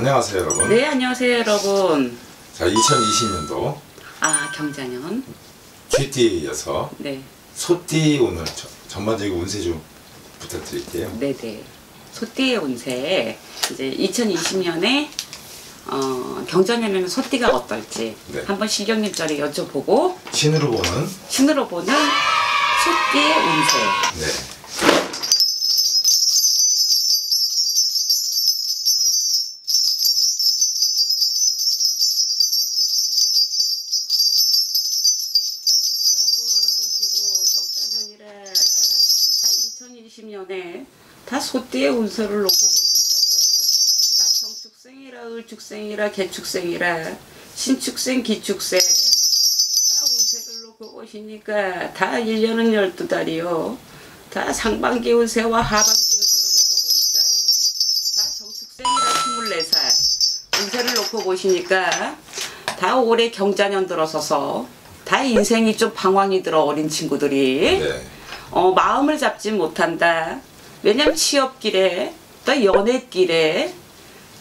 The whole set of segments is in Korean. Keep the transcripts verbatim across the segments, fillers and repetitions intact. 안녕하세요 여러분. 네, 안녕하세요 여러분. 자, 이천이십 년도 아 경자년 쥐띠에 이어서 네. 소띠 오늘 저, 전반적인 운세 좀 부탁드릴게요. 네네. 소띠의 운세 이제 이천이십 년에 어, 경자년에는 소띠가 어떨지 네. 한번 신경님 자리 여쭤보고 신으로 보는 신으로 보는 소띠의 운세. 네. 이천이십 년에 다 소띠의 운세를 놓고 볼 수 있게 다 정축생이라 을축생이라 개축생이라 신축생 기축생 다 운세를 놓고 오시니까 다 일 년은 열두 달이요 다 상반기 운세와 하반기 운세를 놓고 보니까 다 정축생이라 스물네 살 운세를 놓고 보시니까 다 올해 경자년 들어서서 다 인생이 좀 방황이 들어 어린 친구들이 네. 어, 마음을 잡지 못한다. 왜냐면 취업길에 또 연애길에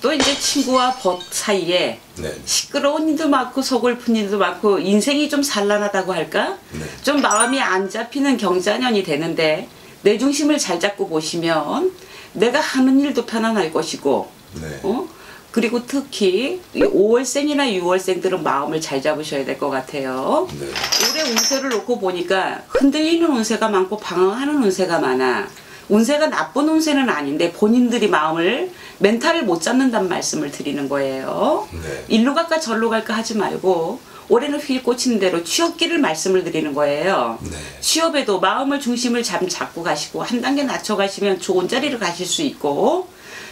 또 이제 친구와 벗 사이에 네. 시끄러운 일도 많고 서글픈 일도 많고 인생이 좀 산란하다고 할까? 네. 좀 마음이 안 잡히는 경자년이 되는데 내 중심을 잘 잡고 보시면 내가 하는 일도 편안할 것이고 네. 어? 그리고 특히 오월생이나 유월생들은 마음을 잘 잡으셔야 될 것 같아요. 네. 올해 운세를 놓고 보니까 흔들리는 운세가 많고 방황하는 운세가 많아. 운세가 나쁜 운세는 아닌데 본인들이 마음을 멘탈을 못 잡는다는 말씀을 드리는 거예요. 네. 일로 갈까 절로 갈까 하지 말고 올해는 휠 꽂힌 대로 취업기를 말씀을 드리는 거예요. 네. 취업에도 마음을 중심을 잠 잡고 가시고 한 단계 낮춰 가시면 좋은 자리를 가실 수 있고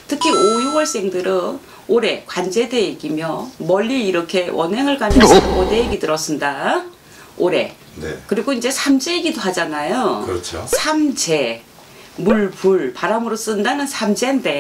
특히 오, 유월생들은 올해 관제대액이며 멀리 이렇게 원행을 가면서 오대액이 들어선다. 올해. 네. 그리고 이제 삼재이기도 하잖아요. 그렇죠. 삼재. 물, 불, 바람으로 쓴다는 삼재인데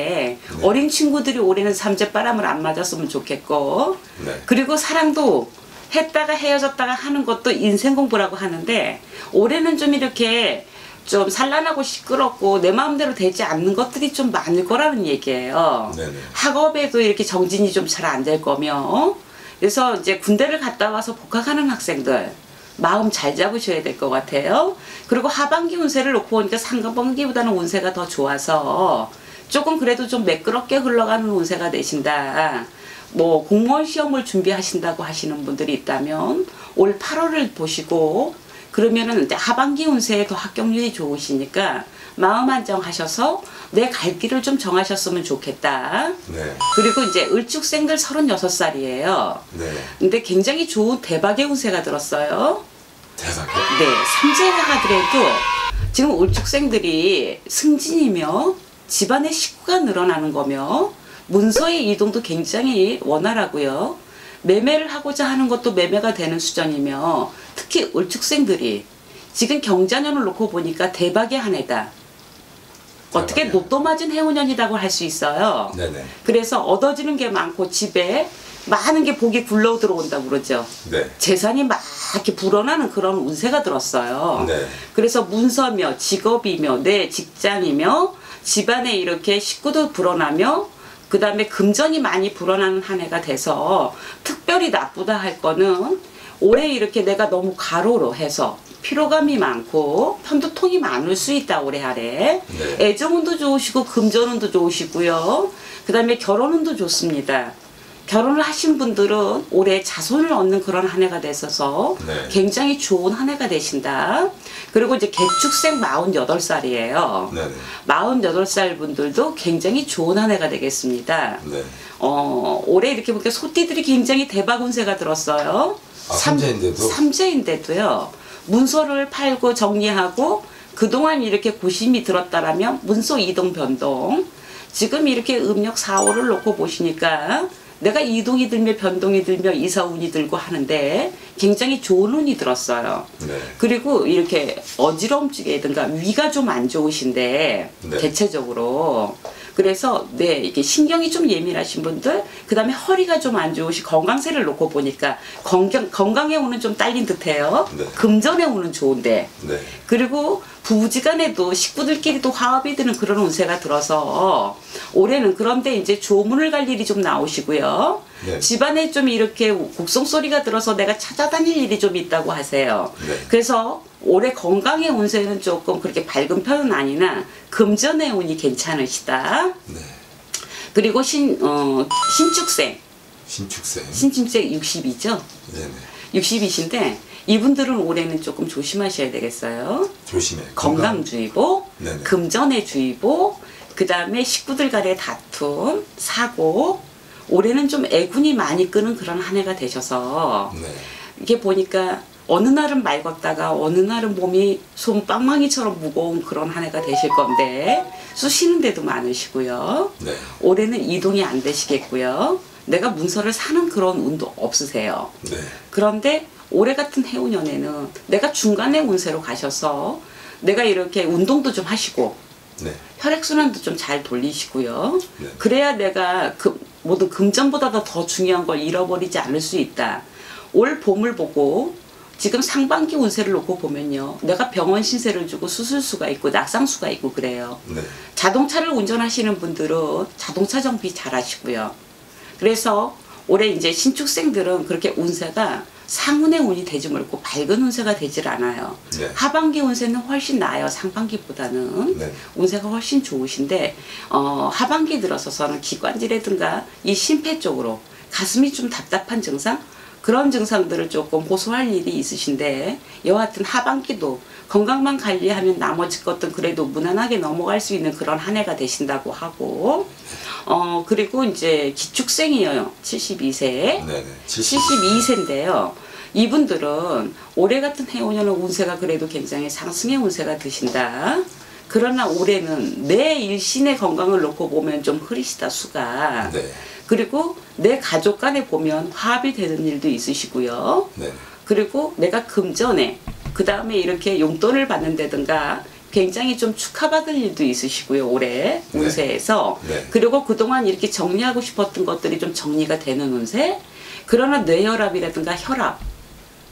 네. 어린 친구들이 올해는 삼재 바람을 안 맞았으면 좋겠고 네. 그리고 사랑도 했다가 헤어졌다가 하는 것도 인생 공부라고 하는데 올해는 좀 이렇게 좀 산란하고 시끄럽고 내 마음대로 되지 않는 것들이 좀 많을 거라는 얘기예요. 네네. 학업에도 이렇게 정진이 좀 잘 안 될 거며 그래서 이제 군대를 갔다 와서 복학하는 학생들 마음 잘 잡으셔야 될 것 같아요. 그리고 하반기 운세를 놓고 보니까 상반기보다는 운세가 더 좋아서 조금 그래도 좀 매끄럽게 흘러가는 운세가 되신다. 뭐 공무원 시험을 준비하신다고 하시는 분들이 있다면 올 팔월을 보시고 그러면은 이제 하반기 운세에 더 합격률이 좋으시니까 마음 안정하셔서 내 갈 길을 좀 정하셨으면 좋겠다. 네. 그리고 이제 을축생들 서른여섯 살이에요. 네. 근데 굉장히 좋은 대박의 운세가 들었어요. 대박이요? 네. 삼재라 하더라도 지금 을축생들이 승진이며 집안의 식구가 늘어나는 거며 문서의 이동도 굉장히 원활하고요. 매매를 하고자 하는 것도 매매가 되는 수준이며 특히 을축생들이 지금 경자년을 놓고 보니까 대박의 한 해다. 어떻게 로또 맞은 해운년이라고 할 수 있어요. 네네. 그래서 얻어지는 게 많고 집에 많은 게 복이 굴러 들어온다고 그러죠. 네. 재산이 막 이렇게 불어나는 그런 운세가 들었어요. 네. 그래서 문서며 직업이며 내 직장이며 집안에 이렇게 식구도 불어나며 그 다음에 금전이 많이 불어나는 한 해가 돼서 특별히 나쁘다 할 거는 올해 이렇게 내가 너무 과로로 해서 피로감이 많고 편두통이 많을 수 있다 올해 아래 네. 애정운도 좋으시고 금전운도 좋으시고요. 그 다음에 결혼운도 좋습니다. 결혼을 하신 분들은 올해 자손을 얻는 그런 한 해가 돼서 네. 굉장히 좋은 한 해가 되신다. 그리고 이제 개축생 마흔여덟 살이에요. 네. 마흔여덟 살 분들도 굉장히 좋은 한 해가 되겠습니다. 네. 어, 올해 이렇게 보니까 소띠들이 굉장히 대박 운세가 들었어요. 아, 삼재인데도? 삼재인데도요. 문서를 팔고 정리하고 그동안 이렇게 고심이 들었다라면 문서 이동 변동. 지금 이렇게 음력 사월을 놓고 보시니까 내가 이동이 들며 변동이 들며 이사운이 들고 하는데 굉장히 좋은 운이 들었어요. 네. 그리고 이렇게 어지럼증이든가 위가 좀 안 좋으신데 네. 대체적으로 그래서 네 이게 신경이 좀 예민하신 분들 그 다음에 허리가 좀 안 좋으시 건강세를 놓고 보니까 건강, 건강의 운은 좀 딸린 듯해요. 네. 금전의 운은 좋은데 네. 그리고 부부지간에도 식구들끼리도 화합이 되는 그런 운세가 들어서 올해는 그런데 이제 조문을 갈 일이 좀 나오시고요. 네. 집안에 좀 이렇게 곡성소리가 들어서 내가 찾아다닐 일이 좀 있다고 하세요. 네. 그래서 올해 건강의 운세는 조금 그렇게 밝은 편은 아니나 금전의 운이 괜찮으시다. 네. 그리고 신, 어, 신축생. 신축생. 신축생 육십이죠? 네네. 육십이신데 이분들은 올해는 조금 조심하셔야 되겠어요. 조심해. 건강주의보, 건강. 금전의 주의보, 그 다음에 식구들 간의 다툼, 사고. 올해는 좀 애군이 많이 끄는 그런 한 해가 되셔서 네. 이게 보니까 어느 날은 맑았다가 어느 날은 몸이 솜방망이처럼 무거운 그런 한 해가 되실 건데 쑤시는 데도 많으시고요. 네. 올해는 이동이 안 되시겠고요. 내가 문서를 사는 그런 운도 없으세요. 네. 그런데 올해 같은 해운년에는 내가 중간에 운세로 가셔서 내가 이렇게 운동도 좀 하시고 네. 혈액순환도 좀 잘 돌리시고요. 네. 그래야 내가 그 모든 금전보다 더 중요한 걸 잃어버리지 않을 수 있다. 올 봄을 보고 지금 상반기 운세를 놓고 보면요. 내가 병원 신세를 주고 수술수가 있고 낙상수가 있고 그래요. 네. 자동차를 운전하시는 분들은 자동차 정비 잘 하시고요. 그래서 올해 이제 신축생들은 그렇게 운세가 상운의 운이 되지 말고 밝은 운세가 되질 않아요. 네. 하반기 운세는 훨씬 나아요. 상반기보다는. 네. 운세가 훨씬 좋으신데 어, 하반기 들어서서는 기관지라든가 이 심폐 쪽으로 가슴이 좀 답답한 증상? 그런 증상들을 조금 호소할 일이 있으신데 여하튼 하반기도 건강만 관리하면 나머지 것들은 그래도 무난하게 넘어갈 수 있는 그런 한 해가 되신다고 하고 어 그리고 이제 기축생이에요. 칠십이세. 네네, 칠십. 칠십이세인데요. 이분들은 올해 같은 해오년은 운세가 그래도 굉장히 상승의 운세가 드신다. 그러나 올해는 내 일신의 건강을 놓고 보면 좀 흐리시다 수가. 네. 그리고 내 가족 간에 보면 화합이 되는 일도 있으시고요. 네. 그리고 내가 금전에 그 다음에 이렇게 용돈을 받는다든가 굉장히 좀 축하받을 일도 있으시고요. 올해 네. 운세에서. 네. 그리고 그동안 이렇게 정리하고 싶었던 것들이 좀 정리가 되는 운세. 그러나 뇌혈압이라든가 혈압.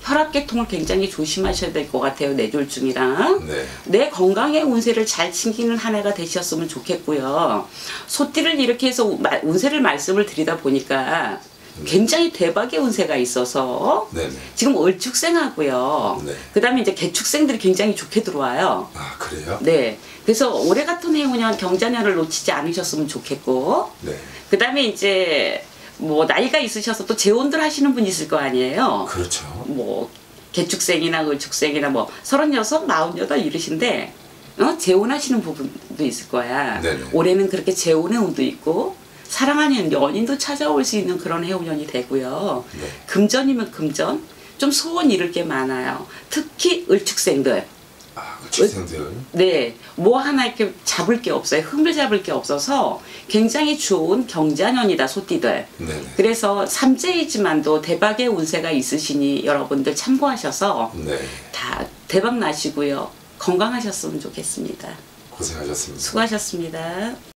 혈압계통을 굉장히 조심하셔야 될 것 같아요. 뇌졸중이랑. 네. 내 건강의 운세를 잘 챙기는 한 해가 되셨으면 좋겠고요. 소띠를 이렇게 해서 운세를 말씀을 드리다 보니까 굉장히 대박의 운세가 있어서 네네. 지금 을축생하고요. 네. 그 다음에 이제 개축생들이 굉장히 좋게 들어와요. 아 그래요? 네. 그래서 올해 같은 해운년 경자년을 놓치지 않으셨으면 좋겠고 네. 그 다음에 이제 뭐 나이가 있으셔서 또 재혼들 하시는 분 있을 거 아니에요. 그렇죠. 뭐 개축생이나 을축생이나 뭐 서른여섯, 마흔여덟 이러신데 어? 재혼하시는 부분도 있을 거야. 네네. 올해는 그렇게 재혼의 운도 있고 사랑하는 연인도 찾아올 수 있는 그런 해운년이 되고요. 네. 금전이면 금전 좀 소원 이룰 게 많아요. 특히 을축생들. 아, 을축생들. 네. 뭐 하나 이렇게 잡을 게 없어요. 흠을 잡을 게 없어서 굉장히 좋은 경자년이다, 소띠들. 네네. 그래서 삼재이지만도 대박의 운세가 있으시니 여러분들 참고하셔서 네. 다 대박 나시고요. 건강하셨으면 좋겠습니다. 고생하셨습니다. 수고하셨습니다.